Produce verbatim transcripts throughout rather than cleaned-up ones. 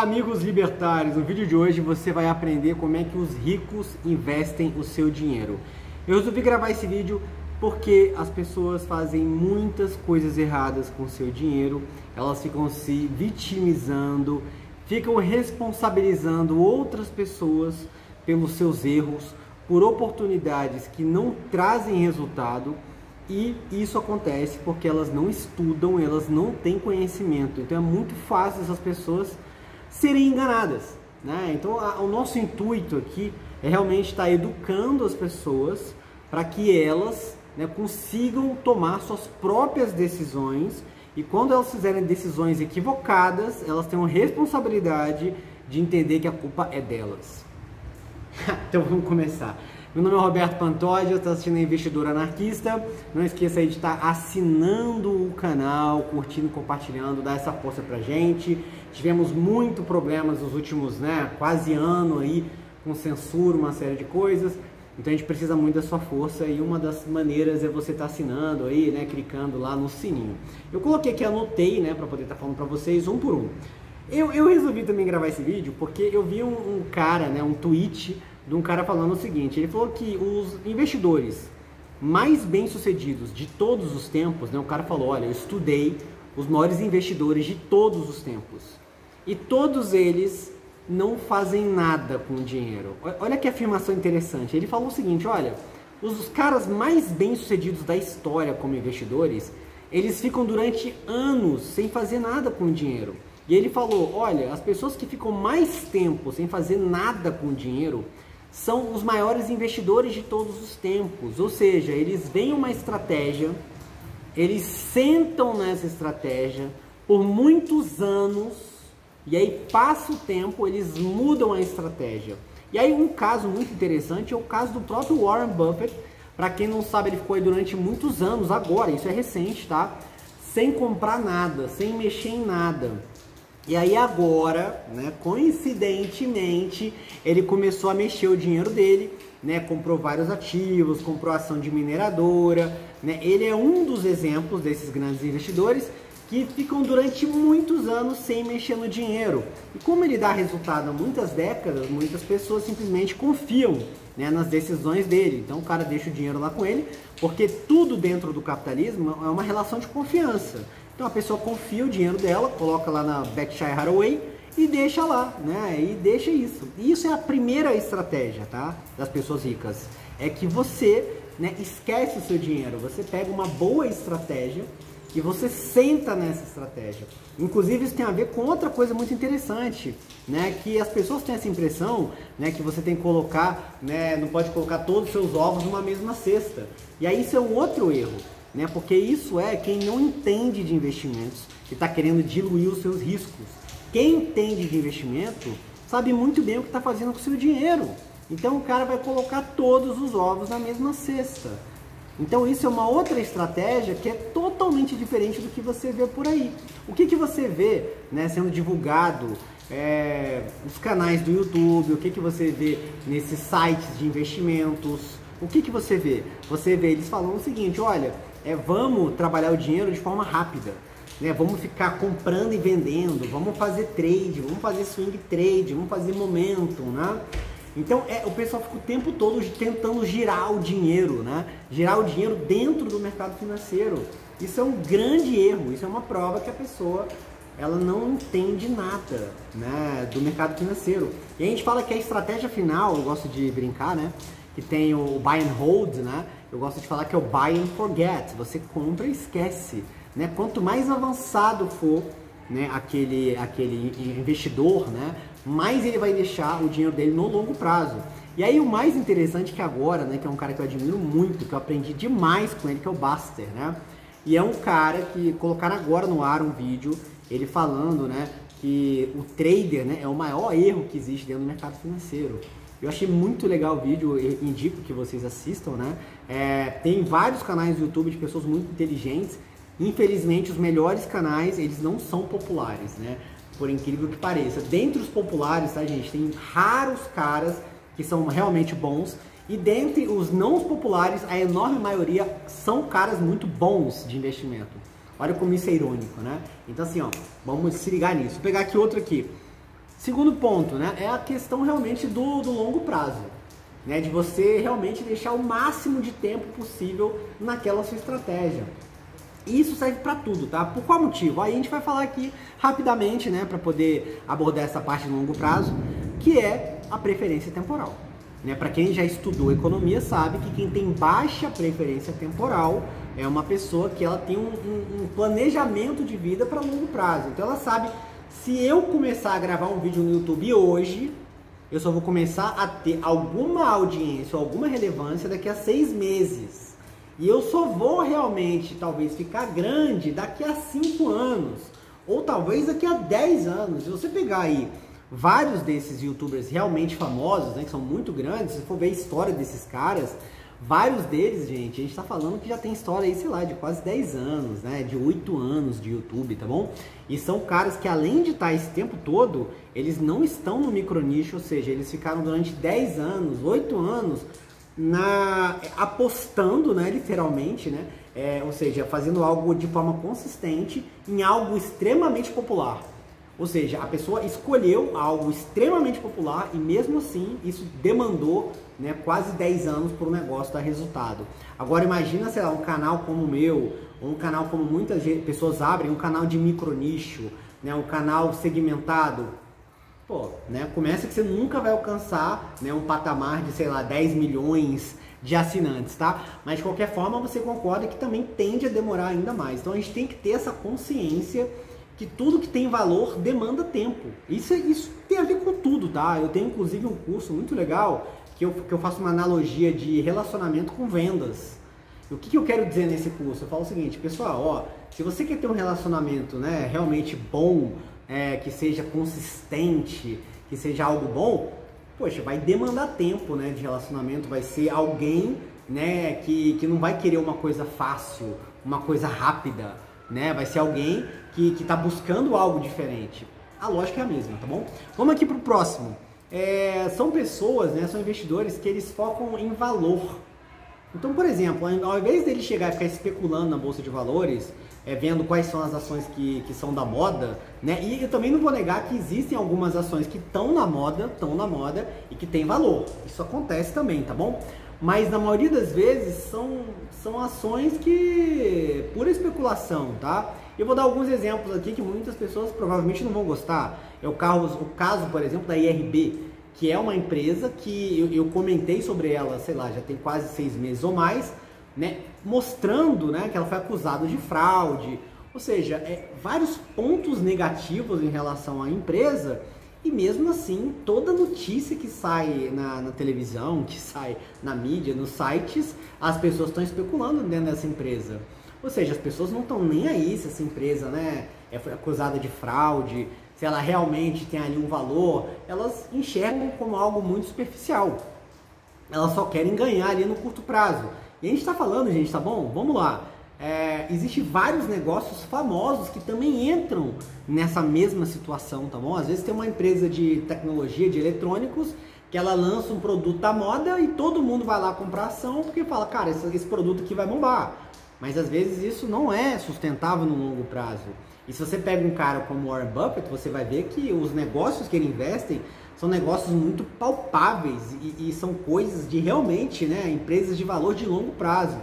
Amigos libertários, no vídeo de hoje você vai aprender como é que os ricos investem o seu dinheiro. Eu resolvi gravar esse vídeo porque as pessoas fazem muitas coisas erradas com o seu dinheiro, elas ficam se vitimizando, ficam responsabilizando outras pessoas pelos seus erros, por oportunidades que não trazem resultado. E isso acontece porque elas não estudam, elas não têm conhecimento. Então é muito fácil essas pessoas serem enganadas, né? Então a, o nosso intuito aqui é realmente estar educando as pessoas para que elas, né, consigam tomar suas próprias decisões. E quando elas fizerem decisões equivocadas, elas têm a responsabilidade de entender que a culpa é delas. Então vamos começar. Meu nome é Roberto Pantoggi, eu estou assistindo a Investidor Anarquista. Não esqueça aí de estar assinando o canal, curtindo, compartilhando, dá essa força pra gente. Tivemos muito problemas nos últimos, né, quase ano aí, com censura, uma série de coisas. Então a gente precisa muito da sua força e uma das maneiras é você estar assinando aí, né, clicando lá no sininho. Eu coloquei aqui, anotei, né, para poder estar falando para vocês um por um. Eu, eu resolvi também gravar esse vídeo porque eu vi um, um cara, né, um tweet de um cara falando o seguinte. Ele falou que os investidores mais bem-sucedidos de todos os tempos, né, o cara falou, olha, eu estudei os maiores investidores de todos os tempos e todos eles não fazem nada com o dinheiro. Olha que afirmação interessante. Ele falou o seguinte, olha, os, os caras mais bem-sucedidos da história como investidores, eles ficam durante anos sem fazer nada com o dinheiro. E ele falou, olha, as pessoas que ficam mais tempo sem fazer nada com o dinheiro são os maiores investidores de todos os tempos. Ou seja, eles veem uma estratégia, eles sentam nessa estratégia por muitos anos e aí passa o tempo, eles mudam a estratégia. E aí um caso muito interessante é o caso do próprio Warren Buffett. Para quem não sabe, ele ficou aí durante muitos anos, agora, isso é recente, tá? Sem comprar nada, sem mexer em nada. E aí agora, né, coincidentemente, ele começou a mexer o dinheiro dele, né, comprou vários ativos, comprou ação de mineradora, né? Ele é um dos exemplos desses grandes investidores que ficam durante muitos anos sem mexer no dinheiro. E como ele dá resultado há muitas décadas, muitas pessoas simplesmente confiam, né, nas decisões dele. Então o cara deixa o dinheiro lá com ele, porque tudo dentro do capitalismo é uma relação de confiança. Então a pessoa confia o dinheiro dela, coloca lá na Berkshire Hathaway e deixa lá, né? E deixa isso. E isso é a primeira estratégia, tá? Das pessoas ricas. É que você, né, esquece o seu dinheiro. Você pega uma boa estratégia e você senta nessa estratégia. Inclusive isso tem a ver com outra coisa muito interessante, né? Que as pessoas têm essa impressão, né, que você tem que colocar, né, não pode colocar todos os seus ovos numa mesma cesta. E aí isso é um outro erro. Porque isso é quem não entende de investimentos, que está querendo diluir os seus riscos. Quem entende de investimento sabe muito bem o que está fazendo com o seu dinheiro. Então o cara vai colocar todos os ovos na mesma cesta. Então isso é uma outra estratégia que é totalmente diferente do que você vê por aí. O que, que você vê, né, sendo divulgado é, nos canais do YouTube, o que, que você vê nesses sites de investimentos, o que, que você vê? Você vê eles falando o seguinte, olha... É, vamos trabalhar o dinheiro de forma rápida, né? Vamos ficar comprando e vendendo, vamos fazer trade, vamos fazer swing trade, vamos fazer momentum, né? Então é, o pessoal fica o tempo todo tentando girar o dinheiro, né? Girar o dinheiro dentro do mercado financeiro. Isso é um grande erro, isso é uma prova que a pessoa ela não entende nada, né, do mercado financeiro. E a gente fala que a estratégia final, eu gosto de brincar, né? Que tem o buy and hold, né? Eu gosto de falar que é o buy and forget. Você compra e esquece, né? Quanto mais avançado for, né, aquele, aquele investidor, né, mais ele vai deixar o dinheiro dele no longo prazo. E aí o mais interessante que agora, né, que é um cara que eu admiro muito, que eu aprendi demais com ele, que é o Buster, né? E é um cara que colocaram agora no ar um vídeo, ele falando, né, que o trader, né, é o maior erro que existe dentro do mercado financeiro. Eu achei muito legal o vídeo, eu indico que vocês assistam, né? É, tem vários canais no YouTube de pessoas muito inteligentes. Infelizmente, os melhores canais, eles não são populares, né? Por incrível que pareça. Dentre os populares, tá, gente? Tem raros caras que são realmente bons. E dentre os não populares, a enorme maioria são caras muito bons de investimento. Olha como isso é irônico, né? Então, assim, ó, vamos se ligar nisso. Vou pegar aqui outro aqui. Segundo ponto, né, é a questão realmente do, do longo prazo, né, de você realmente deixar o máximo de tempo possível naquela sua estratégia. E isso serve para tudo, tá? Por qual motivo? Aí a gente vai falar aqui rapidamente, né, para poder abordar essa parte no longo prazo, que é a preferência temporal. Né? Para quem já estudou economia sabe que quem tem baixa preferência temporal é uma pessoa que ela tem um, um, um planejamento de vida para longo prazo. Então ela sabe, se eu começar a gravar um vídeo no YouTube hoje, eu só vou começar a ter alguma audiência ou alguma relevância daqui a seis meses. E eu só vou realmente, talvez, ficar grande daqui a cinco anos. Ou talvez daqui a dez anos. Se você pegar aí vários desses youtubers realmente famosos, né, que são muito grandes, se for ver a história desses caras, vários deles, gente, a gente tá falando que já tem história aí, sei lá, de quase dez anos, né? De oito anos de YouTube, tá bom? E são caras que, além de estar esse tempo todo, eles não estão no micronicho, ou seja, eles ficaram durante dez anos, oito anos, na... apostando, né? Literalmente, né? É, ou seja, fazendo algo de forma consistente em algo extremamente popular. Ou seja, a pessoa escolheu algo extremamente popular e mesmo assim isso demandou, né, quase dez anos para o negócio dar resultado. Agora imagina, sei lá, um canal como o meu, ou um canal como muitas pessoas abrem, um canal de micronicho, né, um canal segmentado. Pô, né, começa que você nunca vai alcançar, né, um patamar de, sei lá, dez milhões de assinantes, tá? Mas de qualquer forma você concorda que também tende a demorar ainda mais. Então a gente tem que ter essa consciência que tudo que tem valor demanda tempo. Isso, isso tem a ver com tudo, tá? Eu tenho, inclusive, um curso muito legal que eu, que eu faço uma analogia de relacionamento com vendas. E o que, que eu quero dizer nesse curso? Eu falo o seguinte, pessoal, ó, se você quer ter um relacionamento, né, realmente bom, é, que seja consistente, que seja algo bom, poxa, vai demandar tempo, né, de relacionamento, vai ser alguém, né, que, que não vai querer uma coisa fácil, uma coisa rápida, né? Vai ser alguém que está buscando algo diferente. A lógica é a mesma, tá bom? Vamos aqui para o próximo. É, são pessoas, né, são investidores que eles focam em valor. Então, por exemplo, ao invés dele chegar e ficar especulando na bolsa de valores, é, vendo quais são as ações que, que são da moda, né? E eu também não vou negar que existem algumas ações que estão na moda, estão na moda e que tem valor. Isso acontece também, tá bom? Mas na maioria das vezes são, são ações que pura especulação, tá? Eu vou dar alguns exemplos aqui que muitas pessoas provavelmente não vão gostar. É o caso, o caso por exemplo, da I R B, que é uma empresa que eu, eu comentei sobre ela, sei lá, já tem quase seis meses ou mais, né? Mostrando, né, que ela foi acusada de fraude. Ou seja, é, vários pontos negativos em relação à empresa. E mesmo assim, toda notícia que sai na, na televisão, que sai na mídia, nos sites, as pessoas estão especulando dentro dessa empresa. Ou seja, as pessoas não estão nem aí se essa empresa, né, é, foi acusada de fraude, se ela realmente tem ali um valor, elas enxergam como algo muito superficial. Elas só querem ganhar ali no curto prazo. E a gente está falando, gente, tá bom? Vamos lá. É, existem vários negócios famosos que também entram nessa mesma situação, tá bom? Às vezes tem uma empresa de tecnologia, de eletrônicos, que ela lança um produto à moda e todo mundo vai lá comprar ação porque fala, cara, esse, esse produto aqui vai bombar. Mas às vezes isso não é sustentável no longo prazo. E se você pega um cara como Warren Buffett, você vai ver que os negócios que ele investe são negócios muito palpáveis e, e são coisas de realmente, né, empresas de valor de longo prazo.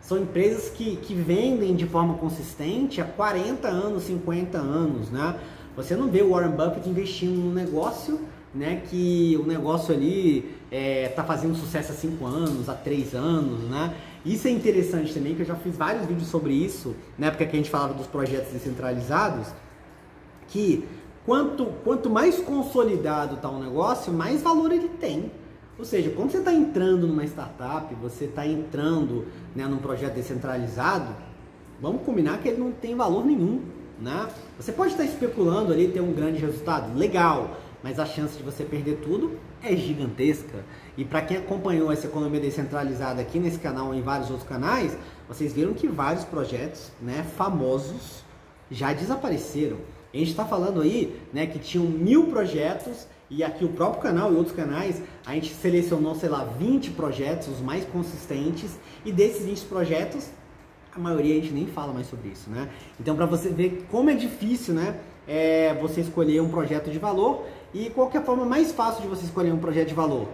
São empresas que, que vendem de forma consistente há quarenta anos, cinquenta anos, né? Você não vê o Warren Buffett investindo num negócio, né, que o negócio ali é, tá fazendo sucesso há cinco anos, há três anos, né? Isso é interessante também, que eu já fiz vários vídeos sobre isso, na época que a gente falava dos projetos descentralizados, que quanto, quanto mais consolidado tá um negócio, mais valor ele tem. Ou seja, quando você está entrando numa startup, você está entrando, né, num projeto descentralizado, vamos combinar que ele não tem valor nenhum, né? Você pode estar especulando ali, ter um grande resultado, legal, mas a chance de você perder tudo é gigantesca. E para quem acompanhou essa economia descentralizada aqui nesse canal e em vários outros canais, vocês viram que vários projetos, né, famosos já desapareceram. A gente está falando aí, né, que tinham mil projetos. E aqui o próprio canal e outros canais, a gente selecionou, sei lá, vinte projetos, os mais consistentes. E desses vinte projetos, a maioria a gente nem fala mais sobre isso, né? Então, para você ver como é difícil, né, é você escolher um projeto de valor. E qual que é a forma mais fácil de você escolher um projeto de valor?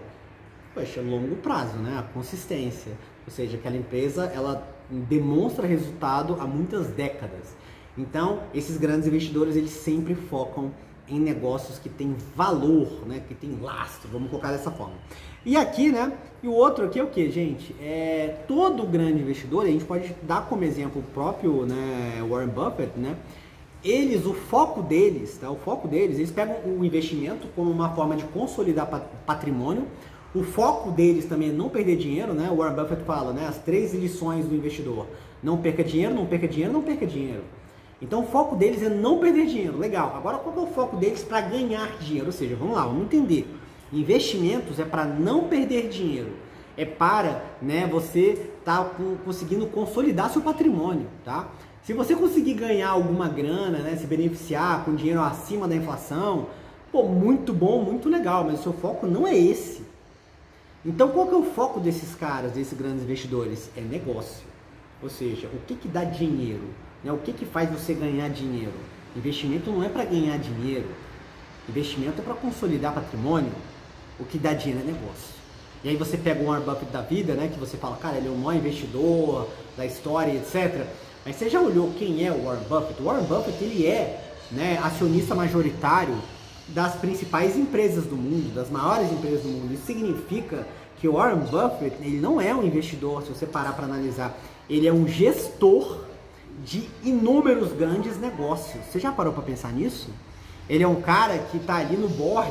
Poxa, longo prazo, né? A consistência. Ou seja, aquela empresa, ela demonstra resultado há muitas décadas. Então, esses grandes investidores, eles sempre focam em negócios que tem valor, né? Que tem lastro, vamos colocar dessa forma. E aqui, né? E o outro aqui é o que, gente? É, todo grande investidor, a gente pode dar como exemplo o próprio, né, Warren Buffett, né? Eles, o foco deles, tá? O foco deles, eles pegam o investimento como uma forma de consolidar patrimônio. O foco deles também é não perder dinheiro, né? O Warren Buffett fala, né? As três lições do investidor. Não perca dinheiro, não perca dinheiro, não perca dinheiro. Então o foco deles é não perder dinheiro. Legal. Agora qual é o foco deles para ganhar dinheiro? Ou seja, vamos lá, vamos entender. Investimentos é para não perder dinheiro. É para, né, você tá conseguindo consolidar seu patrimônio, tá? Se você conseguir ganhar alguma grana, né, se beneficiar com dinheiro acima da inflação, pô, muito bom, muito legal, mas o seu foco não é esse. Então, qual que é o foco desses caras, desses grandes investidores? É negócio. Ou seja, o que que dá dinheiro? Né? O que que faz você ganhar dinheiro? Investimento não é para ganhar dinheiro. Investimento é para consolidar patrimônio. O que dá dinheiro é negócio. E aí você pega o Warren Buffett da vida, né? Que você fala, cara, ele é o maior investidor da história, etcétera. Mas você já olhou quem é o Warren Buffett? O Warren Buffett, ele é, né, acionista majoritário das principais empresas do mundo, das maiores empresas do mundo. Isso significa que o Warren Buffett, ele não é um investidor, se você parar para analisar. Ele é um gestor de inúmeros grandes negócios. Você já parou para pensar nisso? Ele é um cara que está ali no board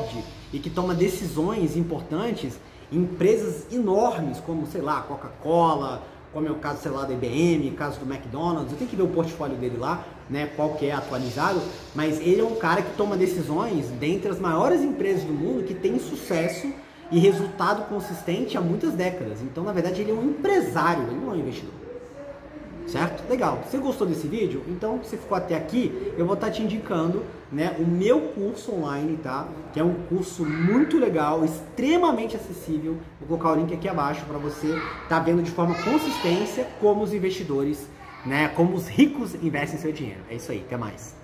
e que toma decisões importantes em empresas enormes, como, sei lá, Coca-Cola, como é o caso, sei lá, da I B M, caso do McDonald's. Eu tenho que ver o portfólio dele lá, né, qual que é atualizado, mas ele é um cara que toma decisões dentre as maiores empresas do mundo, que tem sucesso e resultado consistente há muitas décadas. Então, na verdade, ele é um empresário, ele não é um investidor. Certo? Legal. Você gostou desse vídeo? Então, se você ficou até aqui, eu vou estar te indicando, né, o meu curso online, tá? Que é um curso muito legal, extremamente acessível. Vou colocar o link aqui abaixo para você tá vendo de forma consistência como os investidores, né, como os ricos investem seu dinheiro. É isso aí, até mais.